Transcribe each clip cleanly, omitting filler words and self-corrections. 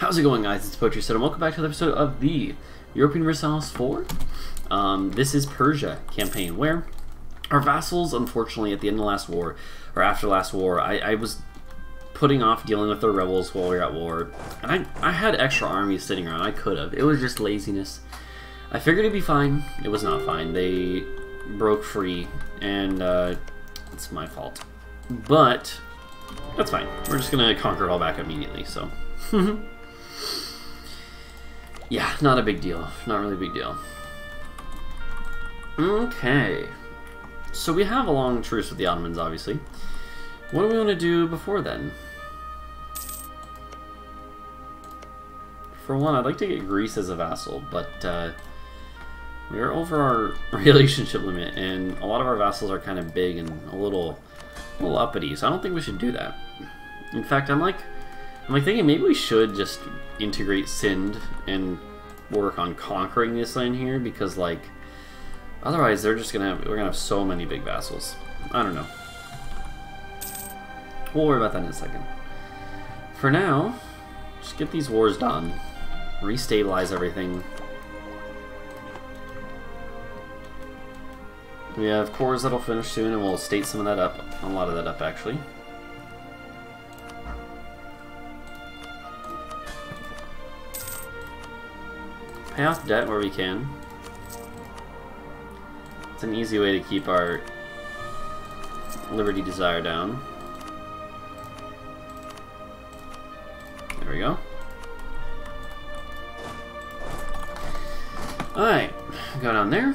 How's it going, guys? It's PoetryStud, and welcome back to another episode of the Europa Universalis 4. This is Persia campaign, where our vassals, unfortunately, at the end of the last war, or after last war, I was putting off dealing with the rebels while we were at war, and I had extra armies sitting around. I could have. It was just laziness. I figured it'd be fine. It was not fine. They broke free, and it's my fault. But that's fine. We're just gonna conquer it all back immediately, so... Yeah, not a big deal. Not really a big deal. Okay. So we have a long truce with the Ottomans, obviously. What do we want to do before then? For one, I'd like to get Greece as a vassal, but we are over our relationship limit, and a lot of our vassals are kind of big and a little uppity, so I don't think we should do that. In fact, I'm thinking maybe we should just integrate Sindh and work on conquering this land here, because like otherwise they're just we're gonna have so many big vassals. I don't know. We'll worry about that in a second. For now, just get these wars done, restabilize everything. We have cores that'll finish soon, and we'll state some of that up, a lot of that up actually. Pay off debt where we can. It's an easy way to keep our liberty desire down. There we go. Alright, go down there.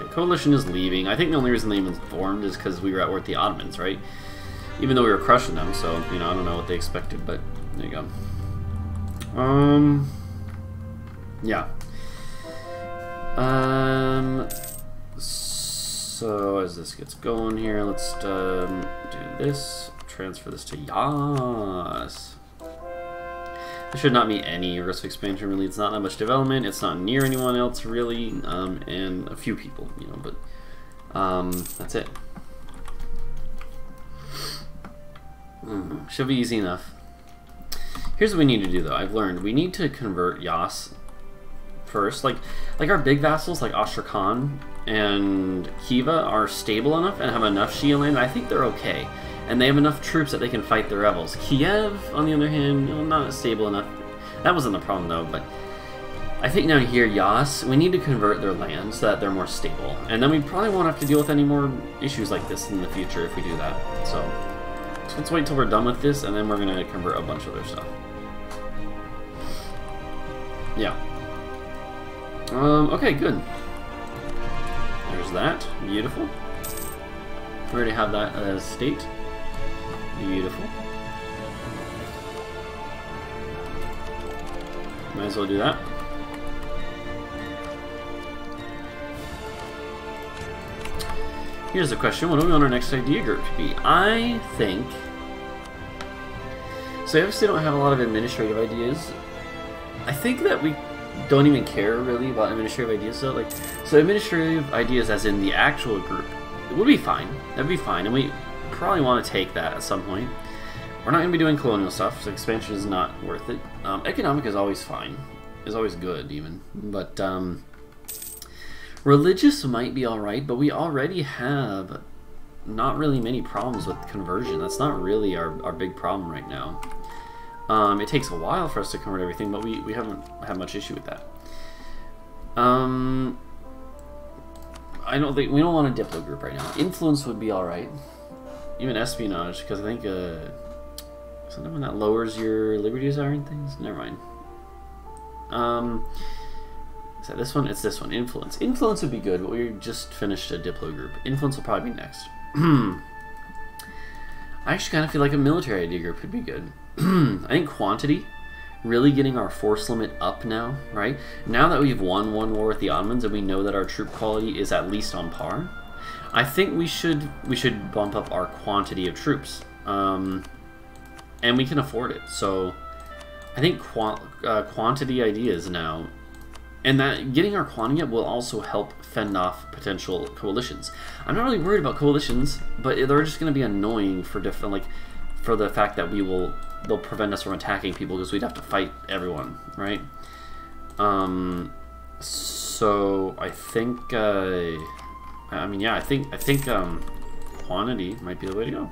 Okay, coalition is leaving. I think the only reason they even formed is because we were at war with the Ottomans, right? Even though we were crushing them, so, you know, I don't know what they expected, but there you go. Yeah. So, as this gets going here, let's do this. Transfer this to Yas. There should not be any risk of expansion, really. It's not that much development. It's not near anyone else, really, and a few people, you know, but that's it. Should be easy enough. Here's what we need to do, though. I've learned we need to convert Yas first. Like our big vassals, like Astrakhan and Kiva, are stable enough and have enough Shia land. I think they're okay, and they have enough troops that they can fight the rebels. Kiev, on the other hand, you know, not stable enough. That wasn't the problem, though. But I think down here, Yas, we need to convert their land so that they're more stable, and then we probably won't have to deal with any more issues like this in the future if we do that. So. Let's wait till we're done with this, and then we're gonna convert a bunch of their stuff. Yeah. Okay, good. There's that. Beautiful. We already have that as state. Beautiful. Might as well do that. Here's the question, what do we want our next idea group to be? I think... So I obviously don't have a lot of administrative ideas. I think that we don't even care really about administrative ideas, so like... So administrative ideas as in the actual group, it would be fine. That'd be fine, and we probably want to take that at some point. We're not going to be doing colonial stuff, so expansion is not worth it. Economic is always fine. It's always good, even. But, religious might be alright, but we already have not really many problems with conversion. That's not really our big problem right now. It takes a while for us to convert everything, but we haven't had much issue with that. We don't want a diplo group right now. Influence would be alright. Even espionage, because I think something that lowers your liberties are and things. Never mind. Is that this one? It's this one. Influence. Influence would be good, but we just finished a diplo group. Influence will probably be next. I actually kind of feel like a military idea group would be good. I think quantity, really getting our force limit up now, right? Now that we've won one war with the Ottomans and we know that our troop quality is at least on par, I think we should bump up our quantity of troops. And we can afford it. So I think quantity ideas now And that getting our quantity up will also help fend off potential coalitions. I'm not really worried about coalitions, but they're just going to be annoying for different, like, for the fact that they'll prevent us from attacking people because we'd have to fight everyone, right? So I think, I mean, yeah, I think quantity might be the way to go.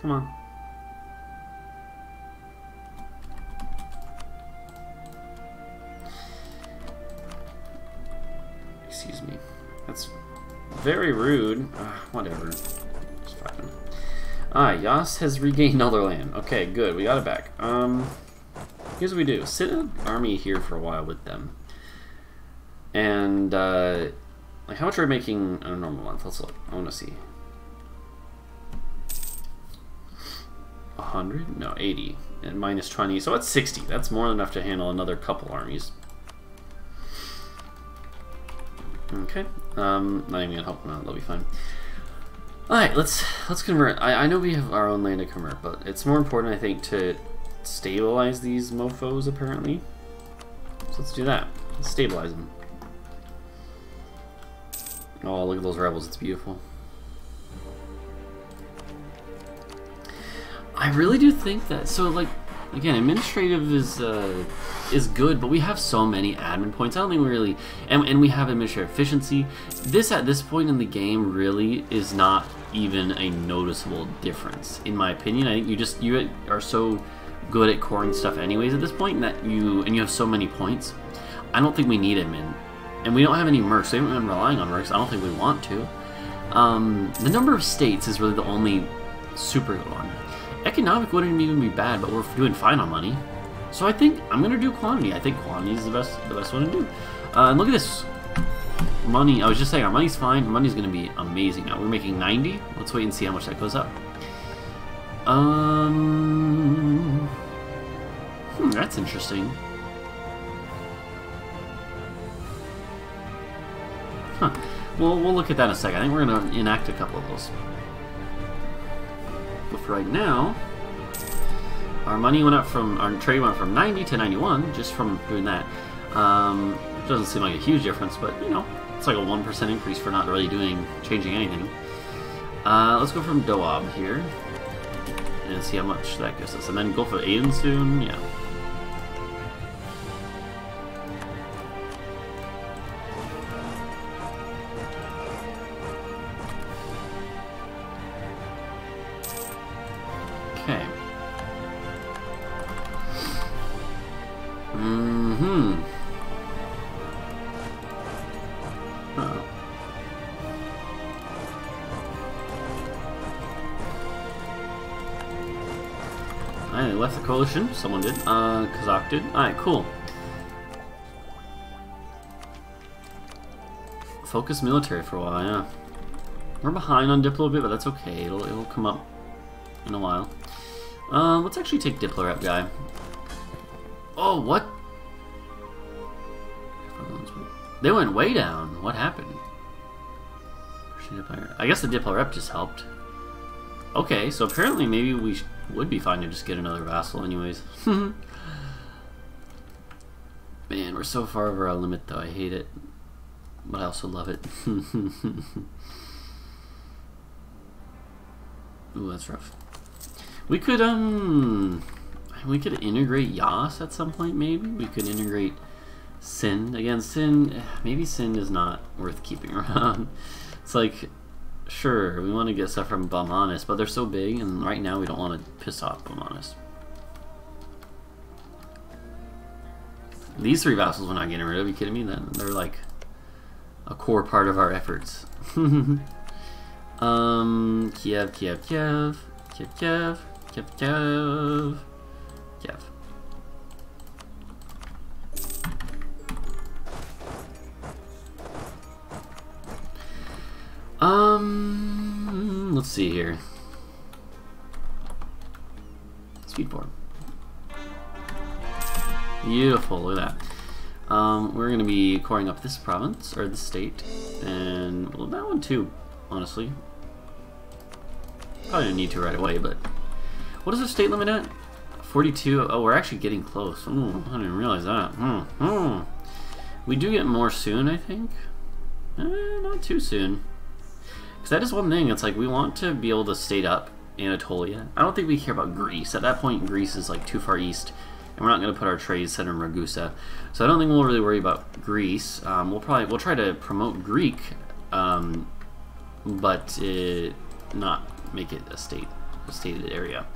Come on. Excuse me. That's very rude. Whatever. It's fine. Yas has regained all their land. Okay, good. We got it back. Here's what we do. Sit an army here for a while with them. And, like, how much are we making on a normal month? Let's look. I want to see. 100? No, 80. And minus 20. So that's 60. That's more than enough to handle another couple armies. Okay, not even gonna help them out, that'll be fine. Alright, let's convert. I know we have our own land to convert, but it's more important, I think, to stabilize these mofos, apparently. So let's do that. Let's stabilize them. Oh, look at those rebels, it's beautiful. I really do think that, so, like, again, administrative is good, but we have so many admin points. I don't think we really, and we have administrative efficiency. This at this point in the game really is not even a noticeable difference, in my opinion. I think you are so good at coring stuff anyways at this point that you have so many points. I don't think we need admin, and we don't have any mercs. So we haven't been relying on mercs. I don't think we want to. The number of states is really the only super good one. Economic wouldn't even be bad, but we're doing fine on money. So I think I'm gonna do quantity. I think quantity is the best one to do. And look at this money. I was just saying our money's fine. Money's gonna be amazing now. We're making 90. Let's wait and see how much that goes up. That's interesting. Huh. Well, we'll look at that in a second. I think we're gonna enact a couple of those. For right now, our money went up from, our trade went up from 90 to 91 just from doing that. It doesn't seem like a huge difference, but you know, it's like a 1% increase for not really changing anything. Let's go from Doab here and see how much that gives us, and then go for Aden soon. Yeah. Coalition, someone did. Kazakh did. Alright, cool. Focus military for a while, yeah. We're behind on Diplo a bit, but that's okay. It'll come up in a while. Let's actually take Diplo up, guy. Oh, what? They went way down. What happened? I guess the Diplo rep just helped. Okay, so apparently maybe we would be fine to just get another vassal anyways. Man, we're so far over our limit though. I hate it, but I also love it. Ooh, that's rough. We could, we could integrate Yas at some point maybe. We could integrate Sindh. Again, Sindh, maybe Sindh is not worth keeping around. It's like, sure, we want to get stuff from Bahmanis, but they're so big, and right now we don't want to piss off Bahmanis. These three vassals we're not getting rid of, are you kidding me? They're like a core part of our efforts. Kiev. Let's see here. Speedboard. Beautiful, look at that. We're gonna be coring up this province, or this state, and well, that one too, honestly. Probably don't need to right away, but What is the state limit at? 42. Oh, we're actually getting close. Ooh, I didn't realize that. We do get more soon, I think. Not too soon. Because that is one thing. It's like we want to be able to state up Anatolia. I don't think we care about Greece. At that point, Greece is like too far east. And we're not going to put our trade center in Ragusa. So I don't think we'll really worry about Greece. We'll try to promote Greek, but not make it a stated area.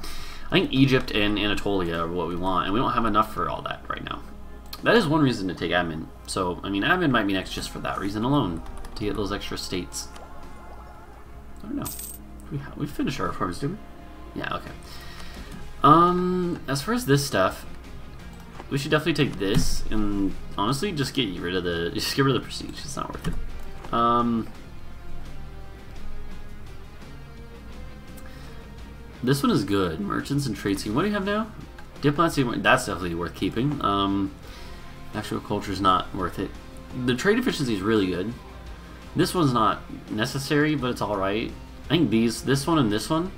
I think Egypt and Anatolia are what we want, and we don't have enough for all that right now. That is one reason to take admin. So, I mean, admin might be next just for that reason alone, to get those extra states. I don't know. We finished our reforms, didn't we? Yeah, okay. As far as this stuff, we should definitely take this, and honestly, just get rid of the prestige. It's not worth it. This one is good. Merchants and trade scene. What do you have now? Diplomacy. That's definitely worth keeping. Actual culture is not worth it. The trade efficiency is really good. This one's not necessary, but it's all right. I think this one and this one,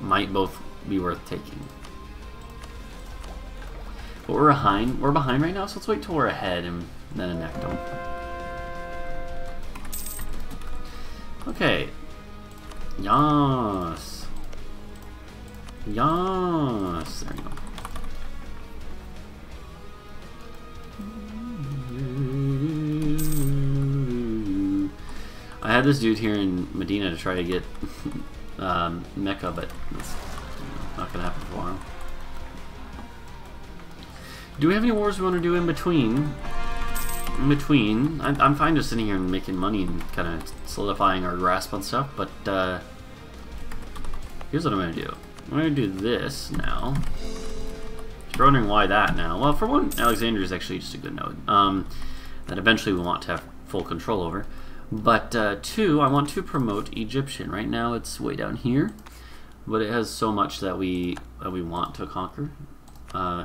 might both be worth taking. But we're behind. We're behind right now, so let's wait till we're ahead and then enact them. Okay. Yas. Yas. There we go. I had this dude here in Medina to try to get Mecca, but that's not gonna happen for a while. Do we have any wars we want to do in between? I'm fine just sitting here and making money and kind of solidifying our grasp on stuff, but here's what I'm gonna do. I'm gonna do this now. If you're wondering why that now, well, for one, Alexandria is actually just a good node that eventually we want to have full control over. But two, I want to promote Egyptian. Right now it's way down here, but it has so much that we want to conquer.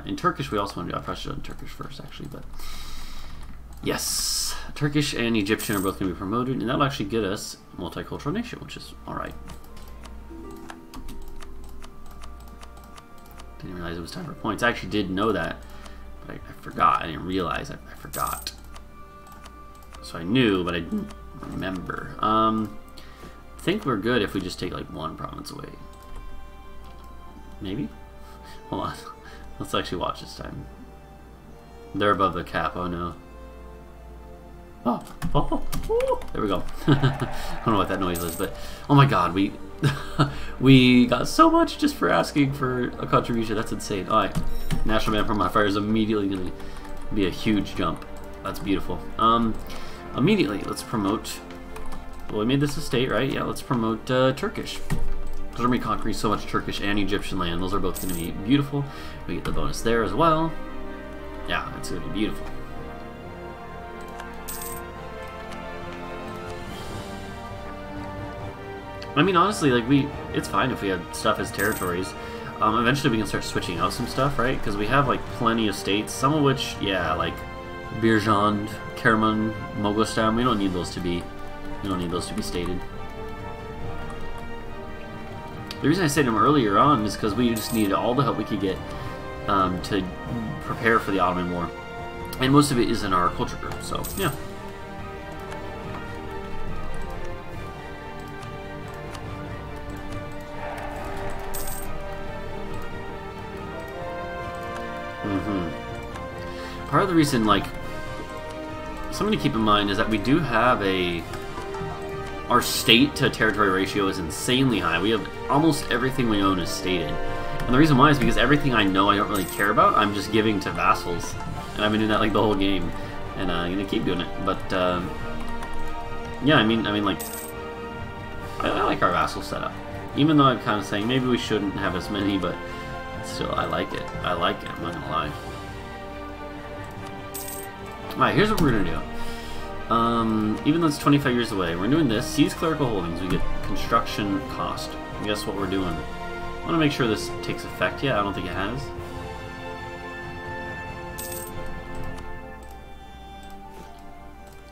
In Turkish, we also want to do, I probably should have done Turkish first, actually, but yes. Turkish and Egyptian are both going to be promoted, and that'll actually get us a multicultural nation, which is all right. Didn't realize it was time for points. I actually did know that, but I forgot. I didn't realize. I forgot. So I knew, but I didn't remember. I think we're good if we just take like one province away. Maybe? Hold on. Let's actually watch this time. They're above the cap. Oh no. Oh. There we go. I don't know what that noise is, but oh my god, we we got so much just for asking for a contribution. That's insane. Alright. National Man from my fire is immediately gonna be a huge jump. That's beautiful. Immediately, let's promote... Well, we made this a state, right? Yeah, let's promote Turkish. Because we're going to be conquering so much Turkish and Egyptian land. Those are both going to be beautiful. We get the bonus there as well. Yeah, it's going to be beautiful. I mean, honestly, like, it's fine if we have stuff as territories. Eventually we can start switching out some stuff, right? Because we have, like, plenty of states, some of which, yeah, like... Birjand, Kerman, Mogostam, we don't need those to be stated. The reason I stated them earlier on is because we just needed all the help we could get to prepare for the Ottoman War. And most of it is in our culture group, so yeah. Part of the reason, like, something to keep in mind is that we do have our state to territory ratio is insanely high. We have almost everything we own is stated. And the reason why is because everything I know I don't really care about, I'm just giving to vassals. And I've been doing that, like, the whole game. And I'm going to keep doing it. But, yeah, I mean, like, I like our vassal setup. Even though I'm kind of saying maybe we shouldn't have as many, but still, I like it. I like it, I'm not going to lie. Alright, here's what we're going to do. Even though it's 25 years away, we're doing this. Seize Clerical Holdings. We get construction cost. And guess what we're doing? I want to make sure this takes effect. Yeah, I don't think it has.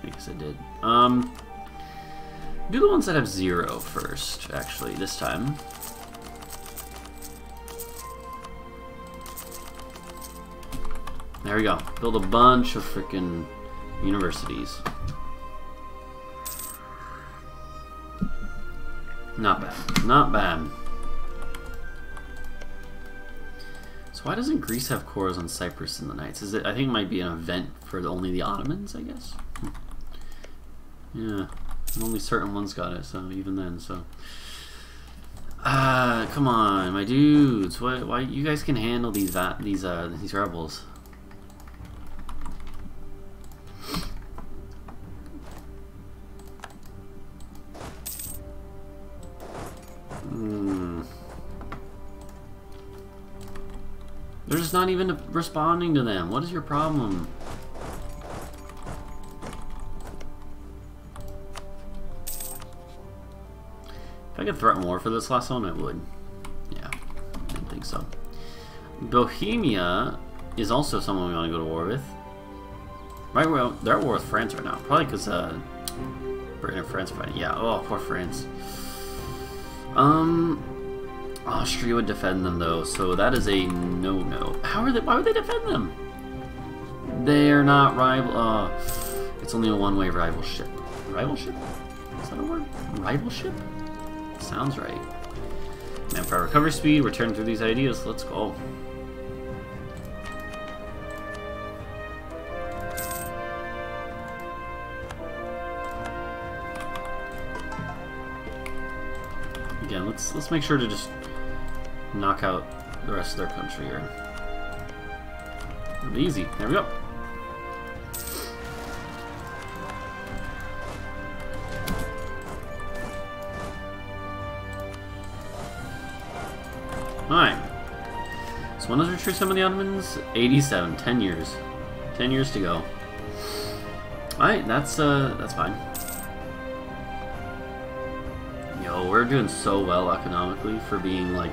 I guess it did. Do the ones that have 0 first, actually, this time. There we go. Build a bunch of freaking universities. Not bad. Not bad. So why doesn't Greece have quarrels on Cyprus in the Nights? Is it? I think it might be an event for only the Ottomans, I guess. Yeah, only certain ones got it. So even then, so. Come on, my dudes. Why you guys can handle these rebels? They're just not even responding to them. What is your problem? If I could threaten war for this last one, I would. Yeah, I didn't think so. Bohemia is also someone we want to go to war with. Right, well, they're at war with France right now. Probably because Britain and France are fighting. Yeah, oh, poor France. Austria would defend them though, so that is a no-no. Why would they defend them? They're not rival. It's only a one-way rivalship. Rivalship? Is that a word? Rivalship? Sounds right. Manpower recovery speed, return through these ideas, let's go. Again, let's make sure to just knock out the rest of their country here. It'll be easy. There we go. Alright. So when does retreat some of the Ottomans? 87. 10 years. 10 years to go. Alright, that's fine. Yo, we're doing so well economically for being like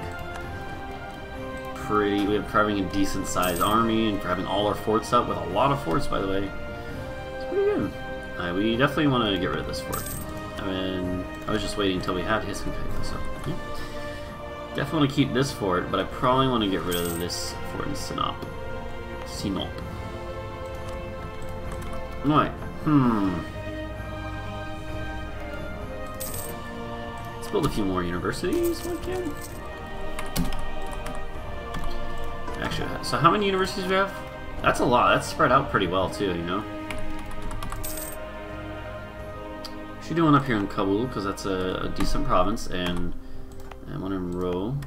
pretty. We're having a decent sized army and for having all our forts up with a lot of forts, by the way. It's pretty good. Alright, we definitely want to get rid of this fort. I mean, I was just waiting until we had his companion, so. Yeah. Definitely want to keep this fort, but I probably want to get rid of this fort in Sinop. Sinop. Alright. Let's build a few more universities if I can. Actually, so how many universities do we have? That's a lot. That's spread out pretty well, too, you know? We should do one up here in Kabul, because that's a decent province, and I want to row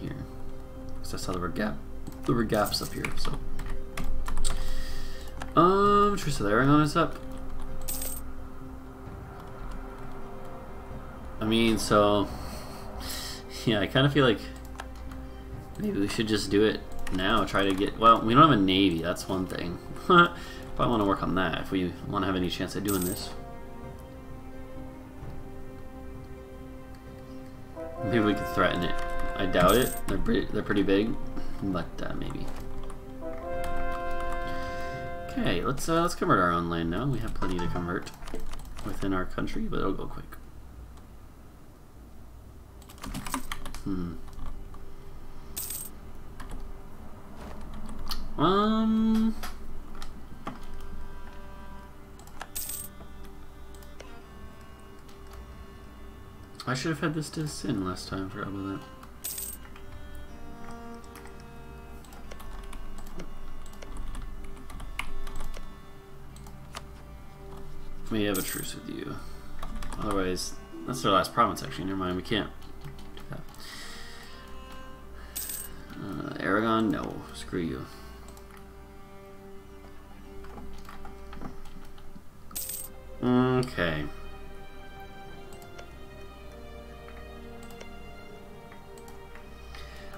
here because that's how there were gaps up here. So, Truce of the Aragon is up. I mean, so yeah, I kind of feel like maybe we should just do it now. Try to get well. We don't have a navy. That's one thing. Probably want to work on that if we want to have any chance at doing this. Maybe we could threaten it. I doubt it. They're pretty big, but maybe. Okay, let's convert our own land now. We have plenty to convert within our country, but it'll go quick. I should have had this to Sin last time, I forgot about that. We have a truce with you. Otherwise, that's their last province actually, never mind, we can't do that. Aragon, no, screw you. Okay.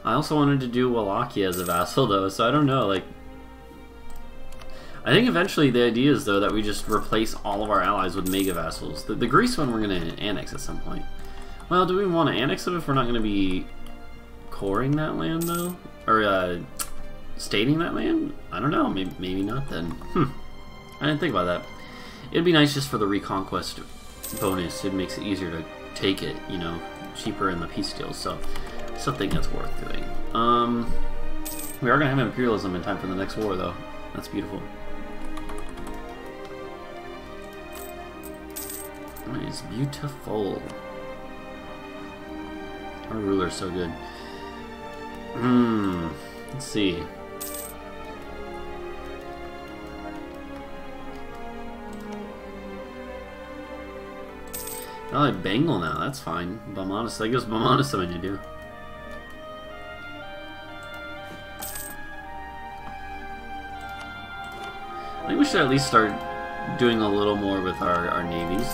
I also wanted to do Wallachia as a vassal, though, so I don't know, like... I think eventually the idea is, though, that we just replace all of our allies with mega-vassals. The Greece one we're going to annex at some point. Well, do we want to annex them if we're not going to be coring that land, though? Or, stating that land? I don't know, maybe not then. I didn't think about that. It'd be nice just for the reconquest bonus. It makes it easier to take it, you know, cheaper in the peace deals, so... something that's worth doing. We are going to have imperialism in time for the next war, though. That's beautiful. That is beautiful. Our ruler's so good. Hmm. Let's see. I like Bengal now. That's fine. Balmanis. That gives Balmanis something to do. I think we should at least start doing a little more with our navies.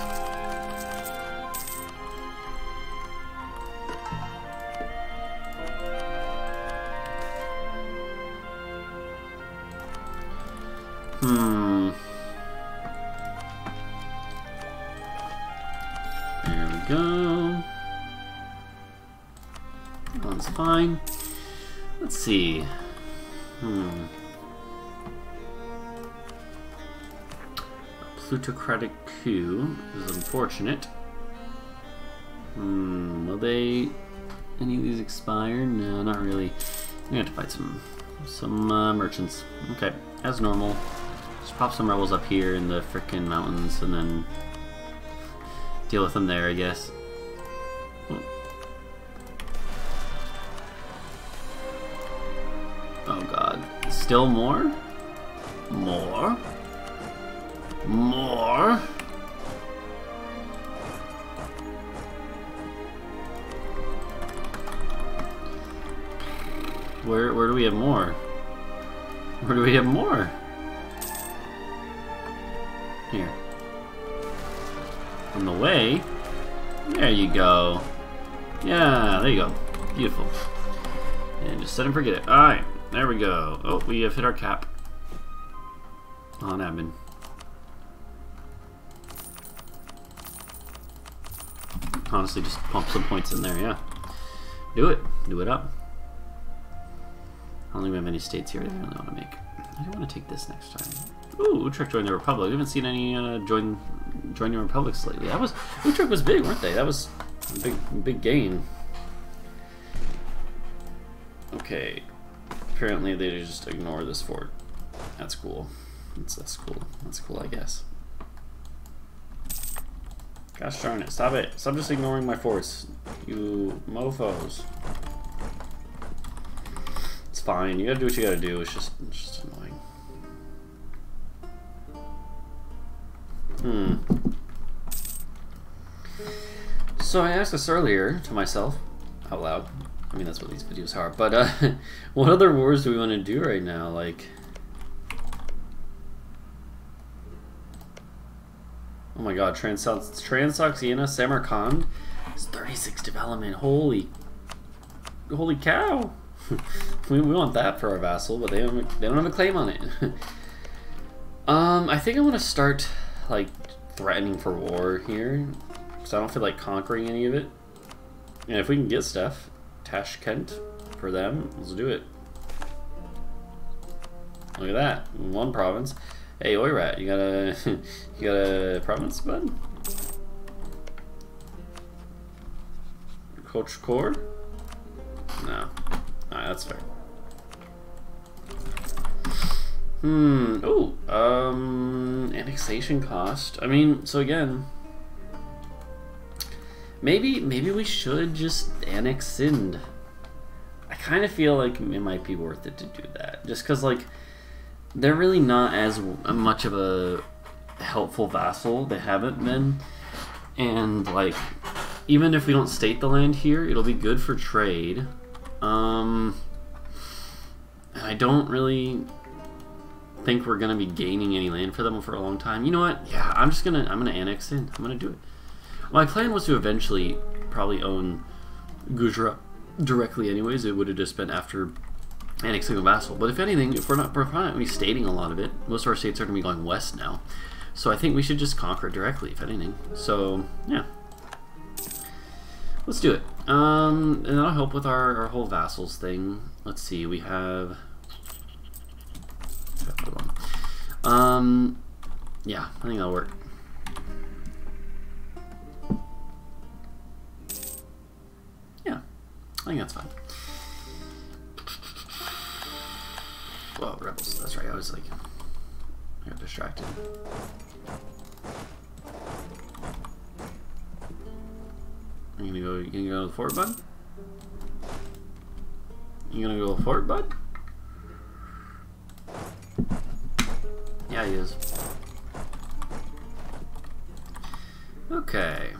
Plutocratic coup is unfortunate. Will they... any of these expire? No, not really. We have to fight some merchants. Okay, as normal. Just pop some rebels up here in the frickin' mountains and then deal with them there, I guess. Oh god. Still more? More? More. Where do we have more? Where do we have more? Here. On the way. There you go. Yeah, there you go. Beautiful. And just set and forget it. Alright, there we go. Oh, we have hit our cap. On admin. Honestly, just pump some points in there, yeah. Do it. Do it up. I don't think we have any states here that I really want to make. I don't want to take this next time. Ooh, Utrecht joined the Republic. We haven't seen any join the Republics lately. That was... Utrecht was big, weren't they? That was a big gain. Okay. Apparently they just ignore this fort. That's cool. That's cool. That's cool, I guess. Gosh darn it, stop it. Stop just ignoring my force. You mofos. It's fine, you gotta do what you gotta do, it's just annoying. So I asked this earlier to myself, out loud. I mean, that's what these videos are, but what other wars do we want to do right now? Like, oh my god, Transoxiana, Samarkand. It's 36 development. Holy cow. we want that for our vassal, but they don't have a claim on it. I think I want to start like threatening for war here, because I don't feel like conquering any of it. And if we can get stuff, Tashkent for them, let's do it. Look at that, one province. Hey Oirat, you got a province, bud? Coach Core? No. Alright, that's fair. Annexation cost. I mean, so again, maybe we should just annex Sindh. I kind of feel like it might be worth it to do that, just because like, they're really not as much of a helpful vassal. They haven't been. And, like, even if we don't state the land here, it'll be good for trade. And I don't really think we're going to be gaining any land for them for a long time. You know what? Yeah, I'm going to annex in. I'm going to do it. My plan was to eventually probably own Gujarat directly anyways. It would have just been after... annexing a vassal, but if anything, if we're not really stating a lot of it, most of our states are going to be going west now, so I think we should just conquer it directly, if anything. So, yeah. Let's do it. And that'll help with our whole vassals thing. Let's see, we have... yeah, I think that'll work. Yeah, I think that's fine. 12 rebels. That's right, I was like, I got distracted. Are you gonna go, to the fort, bud? You gonna go to the fort, bud? Yeah, he is. Okay.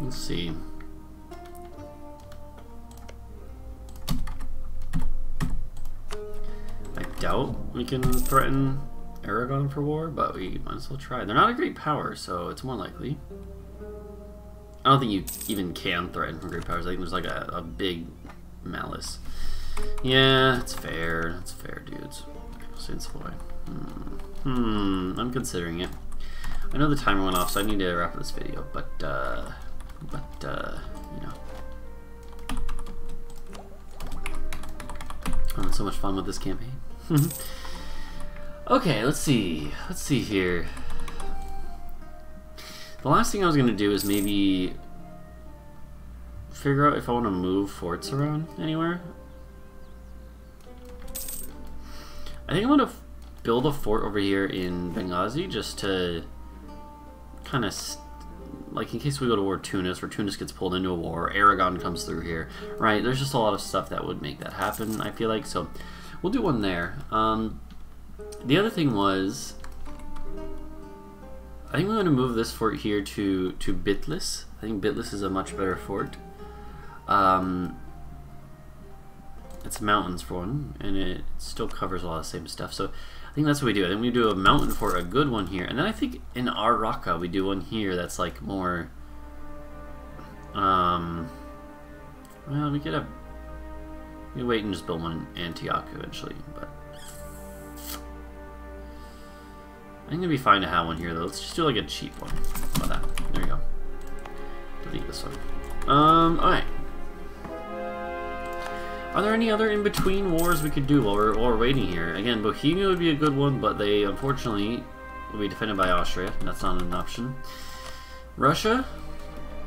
Let's see. I doubt we can threaten Aragon for war, but we might as well try. They're not a great power, so it's more likely. I don't think you even can threaten from great powers. I think there's like a big malice. Yeah, it's fair. That's fair, dudes. Since boy. I'm considering it. I know the timer went off, so I need to wrap up this video, but you know. I'm having so much fun with this campaign. Okay, let's see. Let's see here. The last thing I was gonna do is maybe figure out if I want to move forts around anywhere. I think I'm gonna build a fort over here in Benghazi just to kind of like in case we go to war Tunis, where Tunis gets pulled into a war, Aragon comes through here, right? There's just a lot of stuff that would make that happen, I feel like, so we'll do one there. The other thing was, I think we're going to move this fort here to Bitlis. I think Bitlis is a much better fort. It's mountains for one, and it still covers a lot of the same stuff. So I think that's what we do. I think we do a mountain fort, a good one here, and then I think in Araka we do one here that's like more. Well, we could have. We wait and just build one in Antioch eventually, but I think it'd be fine to have one here though. Let's just do like a cheap one. How about that? There we go. Delete this one. All right. Are there any other in-between wars we could do while we're waiting here? Again, Bohemia would be a good one, but they, unfortunately, will be defended by Austria, and that's not an option. Russia?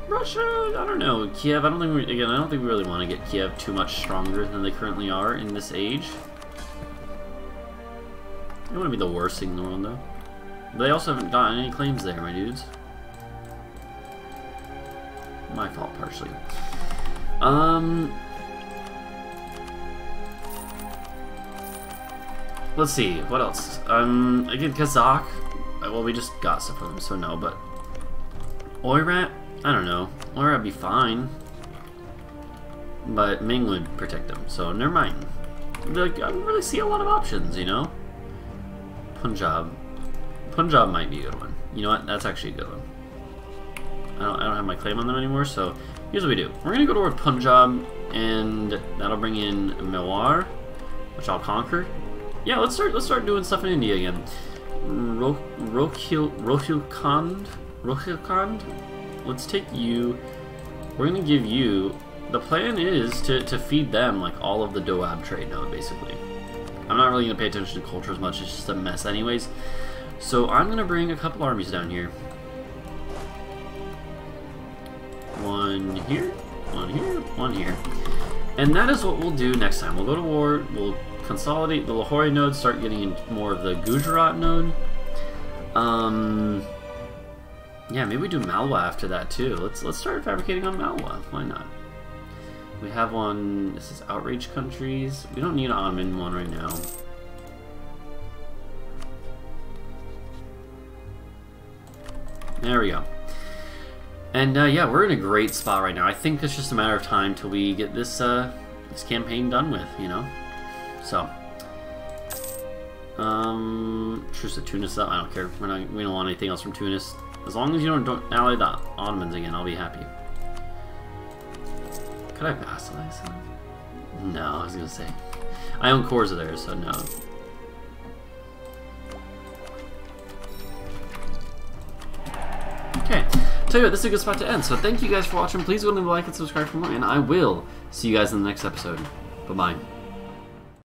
Russia? I don't know. Kiev? I don't think we really want to get Kiev too much stronger than they currently are in this age. It wouldn't be the worst thing in the world, though. They also haven't gotten any claims there, my dudes. My fault, partially. Let's see, what else? Again, Kazakh. Well, we just got stuff from them, so no, but Oirat? I don't know. Oirat would be fine. But Ming would protect them, so never mind. Like, I don't really see a lot of options, you know? Punjab. Punjab might be a good one. You know what? That's actually a good one. I don't have my claim on them anymore, so here's what we do. We're gonna go to our Punjab, and that'll bring in Mewar, which I'll conquer. Yeah, let's start doing stuff in India again. Rohilkhand, let's take you. We're gonna give you. The plan is to feed them like all of the Doab trade node, basically. I'm not really gonna pay attention to culture as much. It's just a mess, anyways. So I'm gonna bring a couple armies down here. One here, one here, one here, and that is what we'll do next time. We'll go to war. We'll consolidate the Lahore node, start getting into more of the Gujarat node. Yeah, maybe we do Malwa after that too. Let's start fabricating on Malwa. Why not? We have one. This is outrage countries. We don't need an Ottoman one right now. There we go. And yeah, we're in a great spot right now. I think it's just a matter of time till we get this this campaign done with, you know. So, truce to Tunis. I don't care. We don't want anything else from Tunis. As long as you don't ally the Ottomans again, I'll be happy. Could I vassalize them? No, I was gonna say I own cores of theirs, so no. Okay. Tell you what, this is a good spot to end. So thank you guys for watching. Please go and like and subscribe for more, and I will see you guys in the next episode. Bye bye.